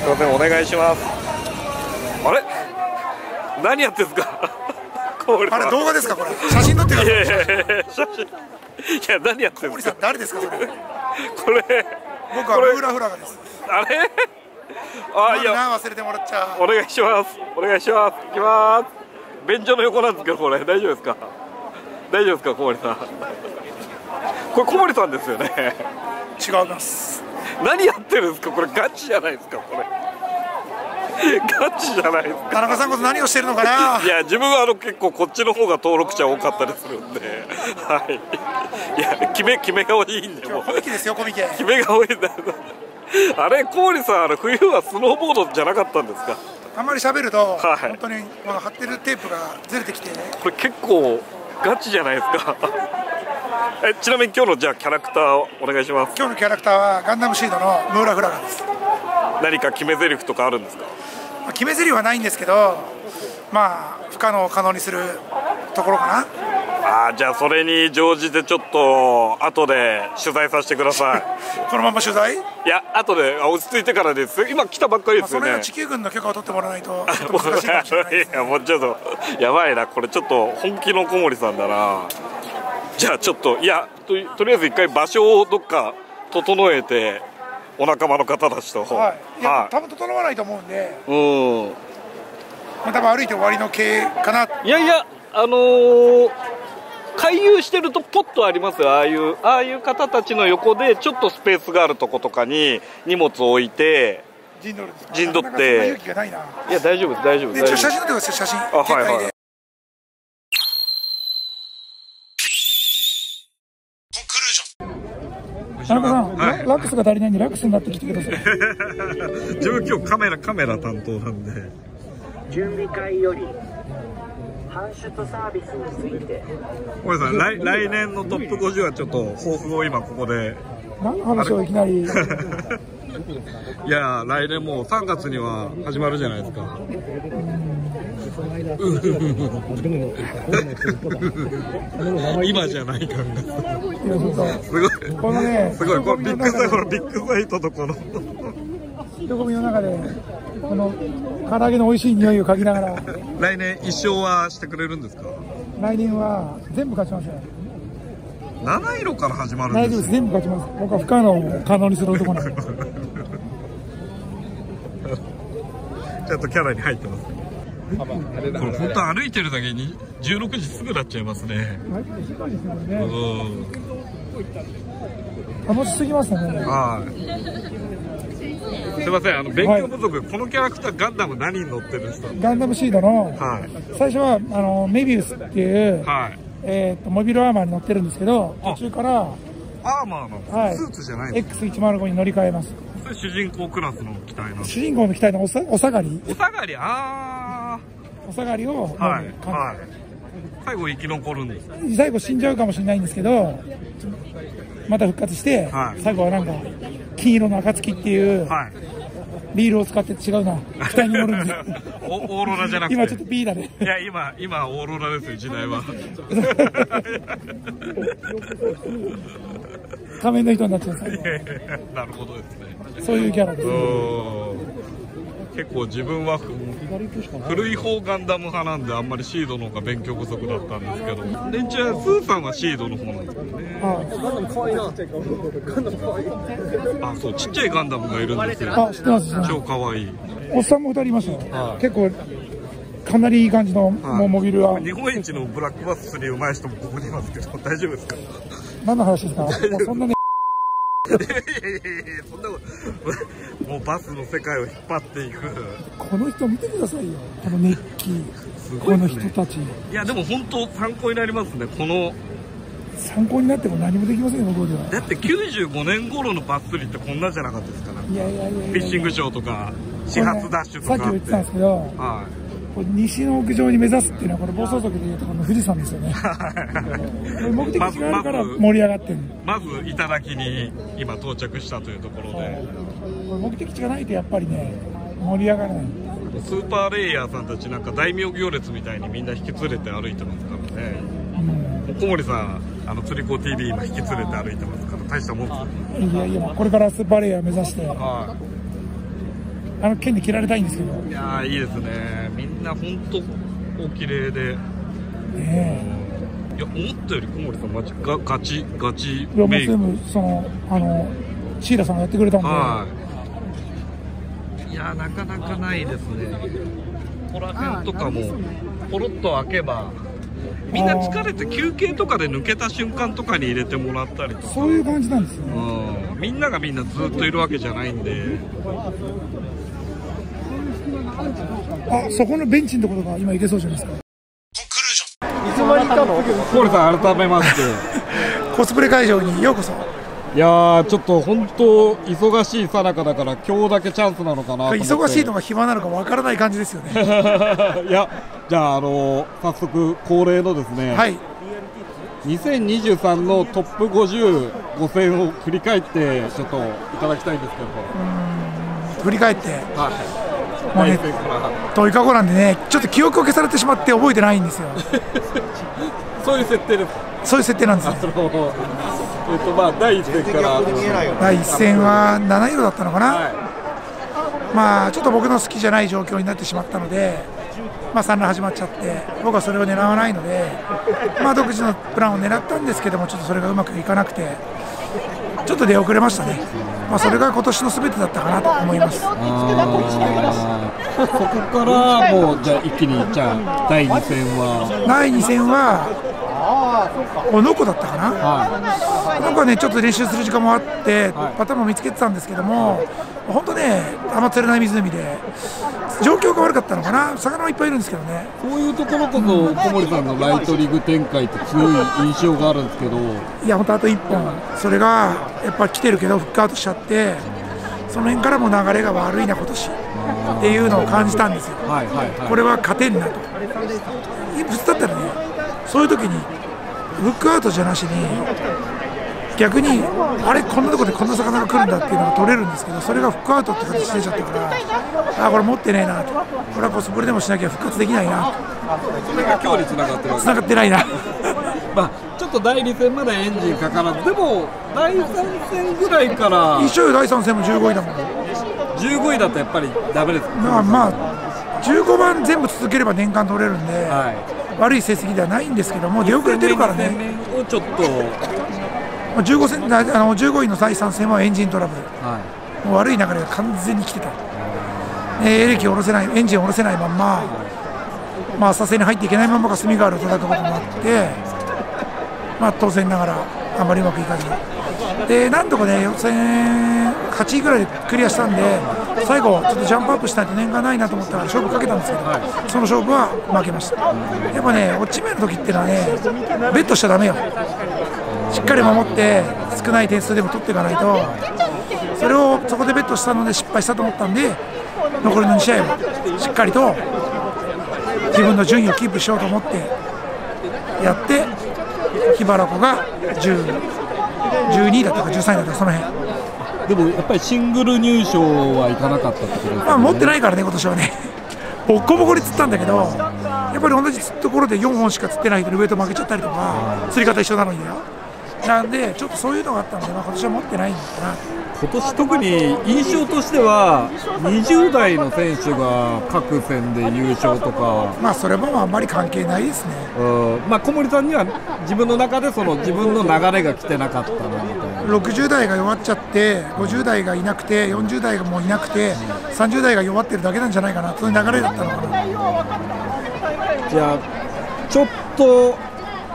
すいません、お願いします。あれ何やってんですかこれ、あれ動画ですかこれ、写真撮ってください。いや何やってんですか小森さん、誰ですかこれ僕はフラフラです。あれあ、いや忘れてもらっちゃう。お願いします、お願いします。行きまーす。便所の横なんですけど、これ大丈夫ですか、大丈夫ですか小森さん。これ小森さんですよね。違います。何やってるんですかこれ、ガチじゃないですかこれ。ガチじゃないですか。田中さんこそ何をしてるのかな。いや自分は結構こっちの方が登録者多かったりするんで、はい。いや決めが多いんで、もう小池ですよ小池。決めが多いんだ。あれ郡さん、冬はスノーボードじゃなかったんですか。あんまり喋ると、はい、本当にこの貼ってるテープがずれてきて、ね、これ結構ガチじゃないですか。ちなみに今日のじゃあキャラクターをお願いします。今日のキャラクターはガンダムシードのムーラフラガです。何か決め台詞とかあるんですか。まあ、決め台詞はないんですけど、まあ不可能を可能にするところかな。あ、じゃあそれに乗じてちょっと後で取材させてください。このまま取材？いや後で、落ち着いてからです。今来たばっかりですよね。その地球軍の許可を取ってもらわないとちょっと難しいかもしれないですね。いやもうちょっとやばいなこれ、ちょっと本気の小森さんだな。じゃあちょっと、いや とりあえず一回場所をどっか整えて、お仲間の方たちと、はい、いや、はい、多分整わないと思うんで、うん、まあ、多分歩いて終わりの系かな。いやいや、回遊してるとポッとありますよ。ああいう方たちの横でちょっとスペースがあるとことかに荷物を置いて陣取るんですか。陣取って、なかなかそんな勇気がないな。いや大丈夫です大丈夫です。写真撮ってください写真。あ、はいはい。田中さん、はい、ラックスが足りないんでラックスになってきてください。自分今日カメラ担当なんで。準備会より搬出サービスについて。ごめんなさい、来年のトップ50はちょっと抱負を今ここで。何の話をいきなり。いや来年もう3月には始まるじゃないですか。今じゃない感がすごいすごい。このビッグサイトとこの人混みの中でこの唐揚げの美味しい匂いを嗅ぎながら。来年一勝はしてくれるんですか。来年は全部勝ちますよ。七色から始まるんです。大丈夫です、全部勝ちます。僕は不可能を可能にする男なんで。ちょっとキャラに入ってますね。これ本当歩いてるだけに16時すぐなっちゃいますね。楽しすぎますね。はい。すみません、勉強不足。このキャラクターガンダム何に乗ってるんですか。ガンダムシードの最初はメビウスっていうモビルアーマーに乗ってるんですけど、途中からアーマーのスーツじゃないですか。X105 に乗り換えます。それ主人公クラスの機体の。主人公の機体のお下がり。お下がり、お下がりを、最後生き残るんです。最後死んじゃうかもしれないんですけど、また復活して、最後はなんか金色の暁っていう、ビールを使って、違うな、機体に乗るんです。オーロラじゃなくて。今ちょっとビーだね。いや今オーロラですよ時代は。仮面の人になっちゃう。なるほどですね。そういうキャラですね。結構自分は古い方ガンダム派なんで、あんまりシードの方が勉強不足だったんですけど、連中はスーさんはシードの方なんですよね。ガンダム可愛いな。ガンダム可愛い。あ、そう、ちっちゃいガンダムがいるんですよ。あ、知ってます。超可愛い。おっさんも2人いますよ。結構かなりいい感じのモビルは。日本一のブラックバス釣りうまい人もここにいますけど、大丈夫ですか。何の話ですか。そんなね。いやいやいや、そんなこともうバスの世界を引っ張っていく。この人見てくださいよ、この熱気、すごいね、この人たち。いやでも本当参考になりますね。この参考になっても何もできませんよ、僕では。だって95年頃のバス釣りってこんなじゃなかったですから。いやいやいや、フィッシングショーとか始発ダッシュとか、さっきも言ってたんですけど、はい。西の屋上に目指すっていうのは、これ暴走族でいうとこの富士山ですよね。目的地があるから盛り上がってる。まず頂に今到着したというところで、目的地がないとやっぱりね盛り上がらない。スーパーレイヤーさんたちなんか大名行列みたいにみんな引き連れて歩いてますからね。小森さん釣り子 TV 今引き連れて歩いてますから、大したもんですよ。いやいや、これからスーパーレイヤー目指して。はい。剣で切られたいんですけど。いやー、いいですね。みんな本当お綺麗で。いや、思ったより小森さんマジガチメイク。いや、もう全部そのシーラさんがやってくれたんで。いやー、なかなかないですね。ここら辺とかもポロッと開けば。みんな疲れて休憩とかで抜けた瞬間とかに入れてもらったりとか、そういう感じなんですね。みんながみんなずっといるわけじゃないんで。あ、そこのベンチのところが今いけそうじゃないですか。いつまでいたの？コールさん、改めましてコスプレ会場にようこそ。いやー、ちょっと本当忙しいさなかだから今日だけチャンスなのかなと思って。忙しいのか暇なのかわからない感じですよねいや、じゃあ早速恒例のですね、はい、2023のトップ55戦を振り返ってちょっといただきたいんですけど。振り返って、はい、という過去なんでね、ちょっと記憶を消されてしまって覚えてないんですよそういう設定です。そういう設定なんですね。第1戦は7色だったのかな、まあちょっと僕の好きじゃない状況になってしまったので、まあ、3ラン始まっちゃって、僕はそれを狙わないので、まあ、独自のプランを狙ったんですけども、ちょっとそれがうまくいかなくてちょっと出遅れましたね。まあ、それが今年のすべてだったかなと思います。そこからもうじゃあ一気に、じゃあ第2戦は小野湖だったかな。なんかね、ちょっと練習する時間もあって、パターンも見つけてたんですけども、本当ね、あんま釣れない湖で、状況が悪かったのかな、魚はいっぱいいるんですけどね。そういうところこそ、小森さんのライトリグ展開って、強い印象があるんですけど、いや、本当、あと1本、それがやっぱり来てるけど、フックアウトしちゃって、その辺からも流れが悪いな、今年っていうのを感じたんですよ、これは勝てんなと。普通だったらね、そういう時にフックアウトじゃなしに、逆にあれ、こんなところでこんな魚が来るんだっていうのが取れるんですけど、それがフックアウトって形で出ちゃったから、あ、これ持ってねえなと、これはコスプレでもしなきゃ復活できないなと。それが今日に繋がってるわけ。繋がってないなまあちょっと第2戦までエンジンかからず、でも第3戦ぐらいから。一緒よ、第3戦も15位だもん。15位だとやっぱりダメですか。まあ15番全部続ければ年間取れるんで、悪い成績ではないんですけども、出遅れてるからね。ちょっと15位の第3戦はエンジントラブル、もう悪い流れが完全に来てた。エレキを下ろせない、エンジンを下ろせないまんま、まあ、浅瀬に入っていけないままか、隅川を叩くこともあって、まあ、当然ながらあんまりうまくいかずで、なんとかね、予選8位ぐらいでクリアしたんで、最後、ちょっとジャンプアップしたいと念がないなと思ったら勝負かけたんですけど、その勝負は負けました。やっぱね、落ち目の時ってのはね、ベットしちゃだめよ、しっかり守って、少ない点数でも取っていかないと、それをそこでベットしたので失敗したと思ったんで、残りの2試合をしっかりと自分の順位をキープしようと思ってやって、桧原湖が12位だったか13位だったか、その辺。でもやっぱりシングル入賞はいかなかったってことですね。まあ持ってないからね、今年はねボコボコに釣ったんだけど、やっぱり同じところで4本しか釣ってない人にウエイト負けちゃったりとか、釣り方一緒なのによ。なんでちょっとそういうのがあったので、まあ、今年は持ってないんだな。今年特に印象としては20代の選手が各戦で優勝とか、まあそれもあんまり関係ないですね。まあ小森さんには自分の中でその自分の流れが来てなかったなみたいな。60代が弱っちゃって、50代がいなくて、40代がもういなくて、30代が弱ってるだけなんじゃないかな、そういう流れだったのかな。じゃあちょっと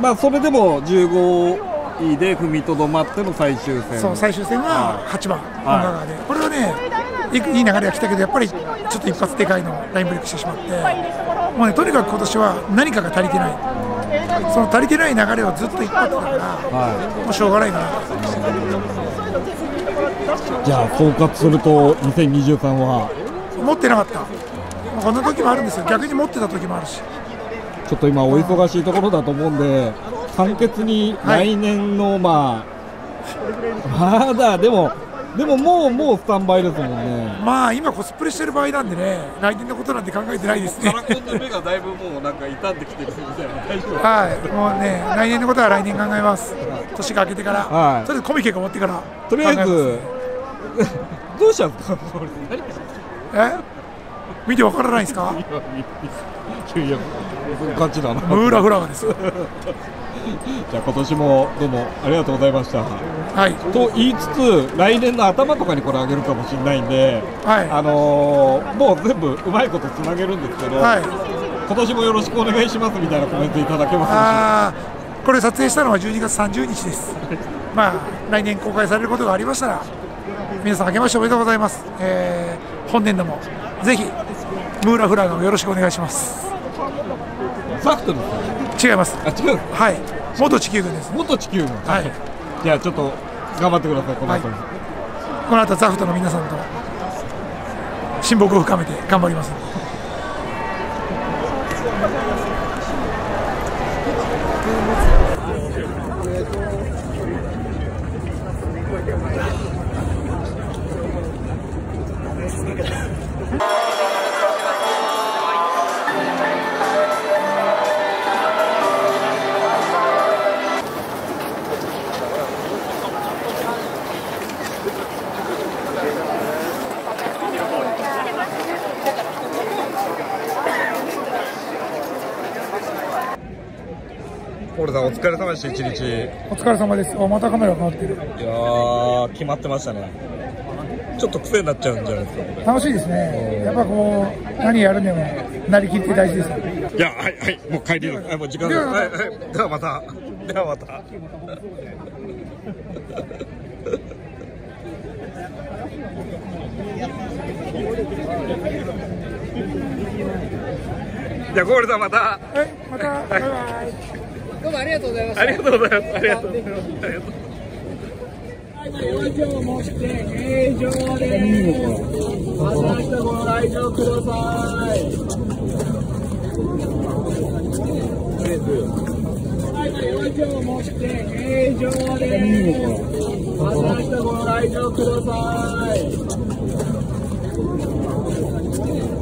まあそれでも15位で踏みとどまっての最終戦。そう、最終戦は8番、これはね、いい流れが来たけど、やっぱりちょっと一発でかいのラインブレイクしてしまって、もうね、とにかく今年は何かが足りてない、その足りてない流れをずっと引っ張ってたから、もうしょうがないかな。じゃあ総括すると2023は持ってなかった。こんな時もあるんですよ、逆に持ってた時もあるし、ちょっと今お忙しいところだと思うんで、簡潔に来年の、まだでももうスタンバイですもんね。まあ今コスプレしてる場合なんでね、来年のことなんて考えてないですね。カラコンの目がだいぶもうなんか傷んできてるみたいな。はい、もうね、来年のことは来年考えます。年が明けてから、とりあえずコミケが終わってから。とりあえずどうしちゃった？見てわからないですか。いや、ガチだな。ムーラフラガです。じゃあ今年もどうもありがとうございました。はい。と言いつつ来年の頭とかにこれあげるかもしれないんで、はい。もう全部うまいことつなげるんですけど、はい。今年もよろしくお願いしますみたいなコメントいただけますでしょうか。これ撮影したのは12月30日です。まあ来年公開されることがありましたら、皆さん明けましておめでとうございます。本年度もぜひムーラフラガをよろしくお願いします。サクトです。違います。あ、違う。はい。元地球軍です。元地球軍。はい。じゃあちょっと頑張ってください。この後に。この後ザフトの皆さんと親睦を深めて頑張ります。ポールさんお疲れ様でした。一日お疲れ様です。またカメラ変わってる。いやー、決まってましたね。ちょっと癖になっちゃうんじゃないですか。楽しいですね。やっぱこう何やるにもなりきって大事ですよ。いや、はいはい、もう帰ります。もう時間です。はいはい、ではまた。ではまた。じゃあゴールさんまた。はい、また。バイバイ。どうもありがとうございました。ありがとうございます。ありがとうございます。ありがとうございます。表情を持って形状です。また一度ご来場ください。表情を持って形状です。また一度ご来場ください。